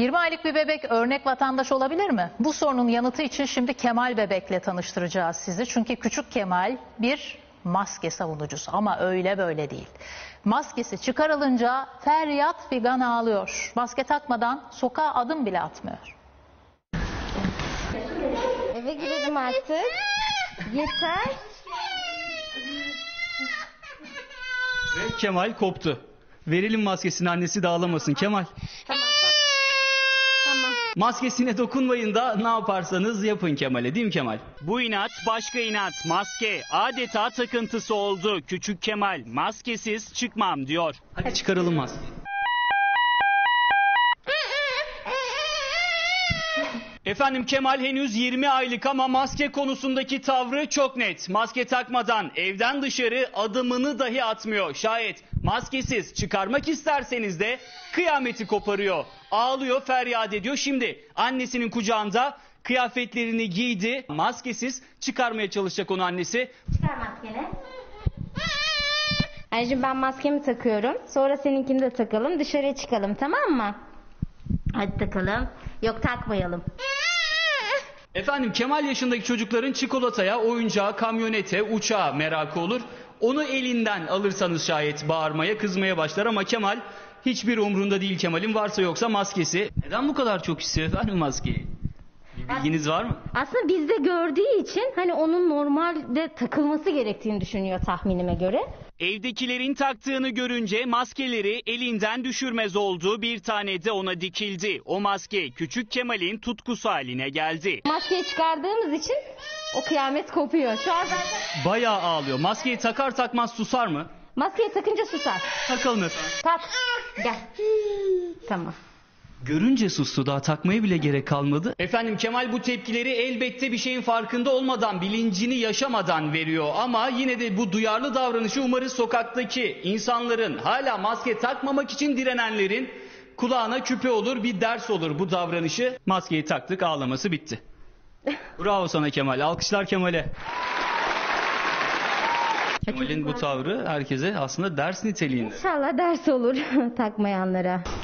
20 aylık bir bebek örnek vatandaş olabilir mi? Bu sorunun yanıtı için şimdi Kemal Bebek'le tanıştıracağız sizi. Çünkü küçük Kemal bir maske savunucusu ama öyle böyle değil. Maskesi çıkarılınca feryat figan ağlıyor. Maske takmadan sokağa adım bile atmıyor. Eve gidelim artık. Yeter. Ve Kemal koptu. Verelim maskesini, annesi de ağlamasın Kemal. Tamam. Maskesine dokunmayın da ne yaparsanız yapın Kemal'e, değil mi Kemal? Bu inat başka inat. Maske adeta takıntısı oldu. Küçük Kemal maskesiz çıkmam diyor. Hadi çıkaralım maskeyi. Efendim, Kemal henüz 20 aylık ama maske konusundaki tavrı çok net. Maske takmadan evden dışarı adımını dahi atmıyor. Şayet maskesiz çıkarmak isterseniz de kıyameti koparıyor. Ağlıyor, feryat ediyor. Şimdi annesinin kucağında, kıyafetlerini giydi. Maskesiz çıkarmaya çalışacak onu annesi. Çıkar maskeni. Anneciğim, ben maskemi takıyorum. Sonra seninkini de takalım. Dışarıya çıkalım, tamam mı? Hadi takalım. Yok, takmayalım. Efendim, Kemal yaşındaki çocukların çikolataya, oyuncağa, kamyonete, uçağa merakı olur. Onu elinden alırsanız şayet bağırmaya, kızmaya başlar ama Kemal hiçbir umrunda değil. Kemal'in varsa yoksa maskesi. Neden bu kadar çok istiyor efendim maskeyi? Bilginiz var mı? Aslında bizde gördüğü için hani onun normalde takılması gerektiğini düşünüyor tahminime göre. Evdekilerin taktığını görünce maskeleri elinden düşürmez olduğu bir tane de ona dikildi. O maske küçük Kemal'in tutkusu haline geldi. Maskeyi çıkardığımız için o kıyamet kopuyor. Şu an zaten... Bayağı ağlıyor. Maskeyi takar takmaz susar mı? Maskeyi takınca susar. Takalım efendim. Tak. Gel. Tamam. Görünce sustu, daha takmaya bile gerek kalmadı. Efendim, Kemal bu tepkileri elbette bir şeyin farkında olmadan, bilincini yaşamadan veriyor. Ama yine de bu duyarlı davranışı umarız sokaktaki insanların, hala maske takmamak için direnenlerin kulağına küpe olur, bir ders olur bu davranışı. Maskeyi taktık, ağlaması bitti. Bravo sana Kemal, alkışlar Kemal'e. Kemal'in bu tavrı herkese aslında ders niteliğinde. İnşallah ders olur takmayanlara.